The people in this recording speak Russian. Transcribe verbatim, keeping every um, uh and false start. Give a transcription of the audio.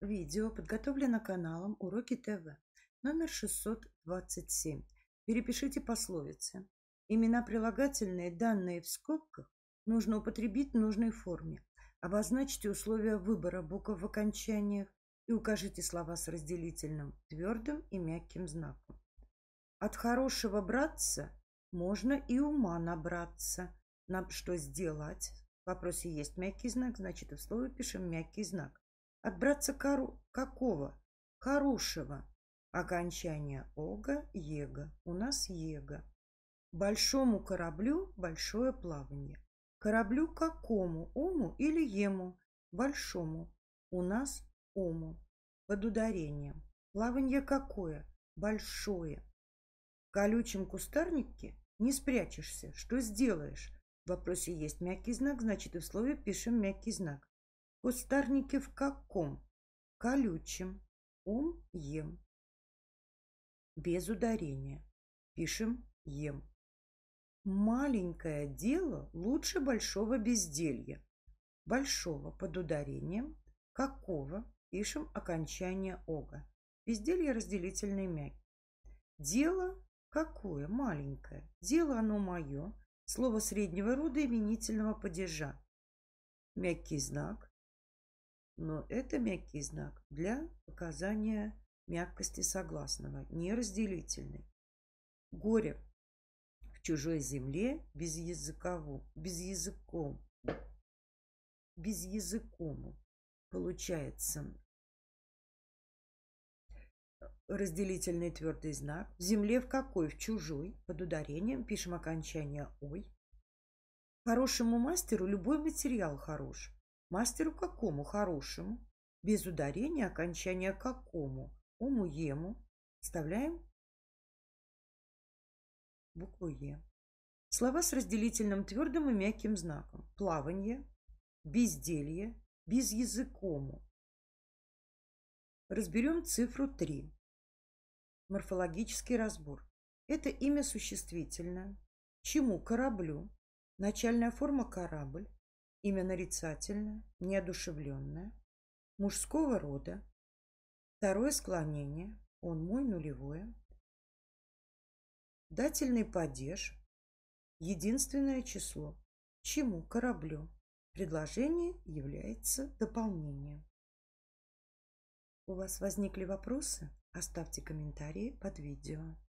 Видео подготовлено каналом Уроки ТВ, номер шестьсот двадцать семь. Перепишите пословицы. Имена прилагательные, данные в скобках, нужно употребить в нужной форме. Обозначьте условия выбора букв в окончаниях и укажите слова с разделительным, твердым и мягким знаком. От хорошего братца можно и ума набраться. Нам что сделать? В вопросе есть мягкий знак, значит, и в слове пишем мягкий знак. От братца коро... какого? Хорошего. Окончание ога, ега. У нас ега. Большому кораблю большое плавание. Кораблю какому? Ому или ему? Большому. У нас ому. Под ударением. Плавание какое? Большое. В колючем кустарнике не спрячешься. Что сделаешь? В вопросе есть мягкий знак, значит, и в слове пишем мягкий знак. Кустарники в каком? Колючем. Ом, ем. Без ударения. Пишем ем. Маленькое дело лучше большого безделья. Большого под ударением. Какого? Пишем окончание ога. Безделье разделительный мягкий. Дело какое? Маленькое. Дело оно мое. Слово среднего рода именительного падежа. Мягкий знак. Но это мягкий знак для показания мягкости согласного, неразделительный. Горе в чужой земле без языкову, без языком, без языкому. Получается разделительный твердый знак. В земле в какой? В чужой. Под ударением пишем окончание ой. Хорошему мастеру любой материал хорош. Мастеру какому? Хорошему. Без ударения окончание какому? Ому, ему. Вставляем букву Е. Слова с разделительным твердым и мягким знаком. Плавание, безделье, без языкому. Разберем цифру три. Морфологический разбор. Это имя существительное. Чему? Кораблю. Начальная форма корабль. Имя нарицательное, неодушевленное, мужского рода, второе склонение, он мой, нулевое, дательный падеж, единственное число, чему, кораблю, предложение является дополнением. У вас возникли вопросы? Оставьте комментарии под видео.